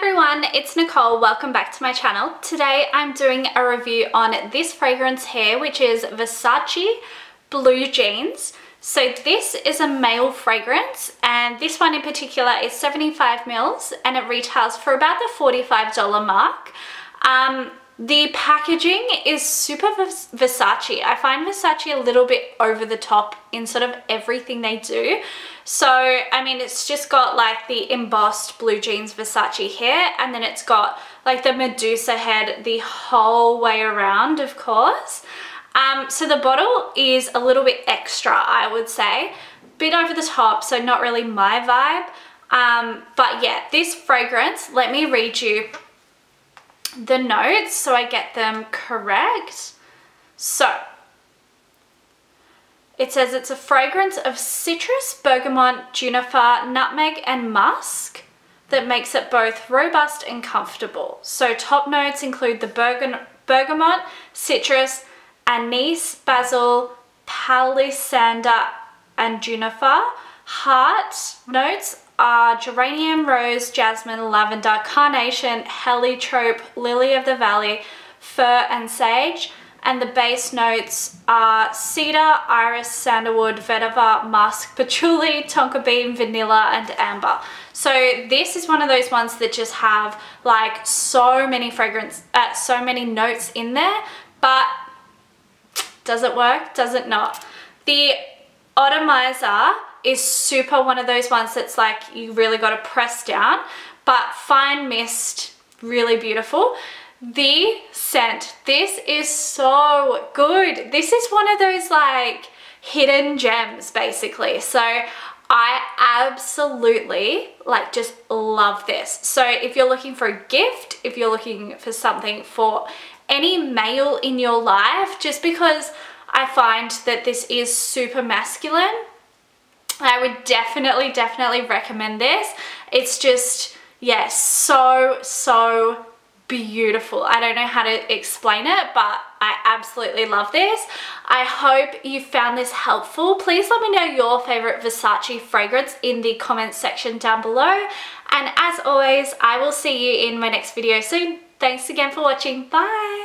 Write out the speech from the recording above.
everyone, it's Nicole. Welcome back to my channel. Today I'm doing a review on this fragrance here, which is Versace Blue Jeans. So this is a male fragrance, and this one in particular is 75 mils, and it retails for about the $45 mark. The packaging is super Versace. I find Versace a little bit over the top in sort of everything they do. So, I mean, it's just got like the embossed Blue Jeans Versace here, and then it's got like the Medusa head the whole way around, of course. So the bottle is a little bit extra, I would say. Bit over the top, so not really my vibe. But yeah, this fragrance, let me read you the notes so I get them correct. So it says it's a fragrance of citrus, bergamot, juniper, nutmeg and musk that makes it both robust and comfortable. So top notes include the bergamot, citrus, anise, basil, palisander and juniper. Heart notes are geranium, rose, jasmine, lavender, carnation, heliotrope, lily of the valley, fir and sage, and the base notes are cedar, iris, sandalwood, vetiver, musk, patchouli, tonka bean, vanilla and amber. So this is one of those ones that just have like so many notes in there, but does it work? Does it not? The atomizer is super one of those ones that's like you really got to press down, but fine mist, really beautiful. The scent, this is so good. This is one of those like hidden gems basically. So I absolutely like just love this. So if you're looking for a gift, if you're looking for something for any male in your life, just because I find that this is super masculine, I would definitely recommend this. It's just, yeah, so beautiful. I don't know how to explain it, but I absolutely love this. I hope you found this helpful. Please let me know your favorite Versace fragrance in the comments section down below. And as always, I will see you in my next video soon. Thanks again for watching. Bye.